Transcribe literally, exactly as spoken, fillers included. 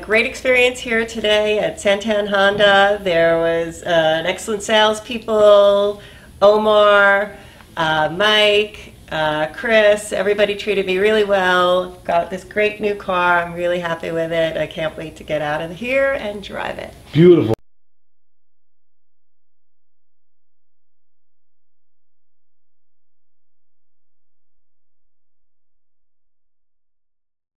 Great experience here today at Santan Honda. There was uh, an excellent salespeople, Omar, uh, Mike, uh, Chris. Everybody treated me really well. Got this great new car. I'm really happy with it. I can't wait to get out of here and drive it. Beautiful.